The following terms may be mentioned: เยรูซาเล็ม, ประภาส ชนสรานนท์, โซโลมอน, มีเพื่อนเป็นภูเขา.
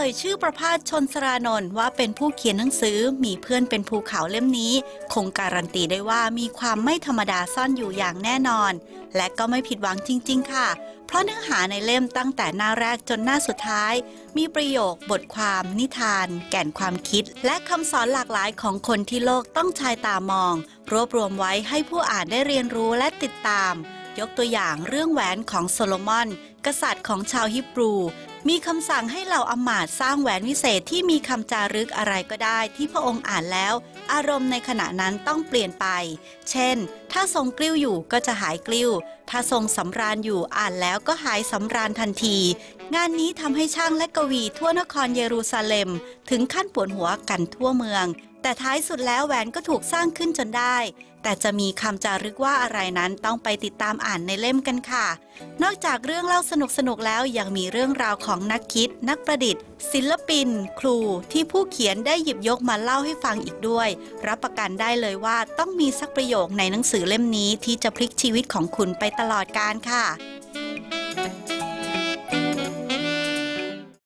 อ่ยชื่อประภาส ชนสรานนท์ว่าเป็นผู้เขียนหนังสือมีเพื่อนเป็นภูเขาเล่มนี้คงการันตีได้ว่ามีความไม่ธรรมดาซ่อนอยู่อย่างแน่นอนและก็ไม่ผิดหวังจริงๆค่ะเพราะเนื้อหาในเล่มตั้งแต่หน้าแรกจนหน้าสุดท้ายมีประโยคบทความนิทานแก่นความคิดและคำสอนหลากหลายของคนที่โลกต้องชายตามองรวบรวมไว้ให้ผู้อ่านได้เรียนรู้และติดตามยกตัวอย่างเรื่องแหวนของโซโลมอนกษัตริย์ของชาวฮิบรูมีคำสั่งให้เหล่าอมาตย์สร้างแหวนวิเศษที่มีคำจารึกอะไรก็ได้ที่พระองค์อ่านแล้วอารมณ์ในขณะนั้นต้องเปลี่ยนไปเช่นถ้าทรงกลิ้วอยู่ก็จะหายกลิ้วถ้าทรงสำราญอยู่อ่านแล้วก็หายสำราญทันทีงานนี้ทำให้ช่างและกวีทั่วนครเยรูซาเล็มถึงขั้นปวดหัวกันทั่วเมืองแต่ท้ายสุดแล้วแหวนก็ถูกสร้างขึ้นจนได้แต่จะมีคำจารึกว่าอะไรนั้นต้องไปติดตามอ่านในเล่มกันค่ะนอกจากเรื่องเล่าสนุกๆแล้วยังมีเรื่องราวของนักคิดนักประดิษฐ์ศิลปินครูที่ผู้เขียนได้หยิบยกมาเล่าให้ฟังอีกด้วยรับประกันได้เลยว่าต้องมีสักประโยคในหนังสือเล่มนี้ที่จะพลิกชีวิตของคุณไปตลอดกาลค่ะ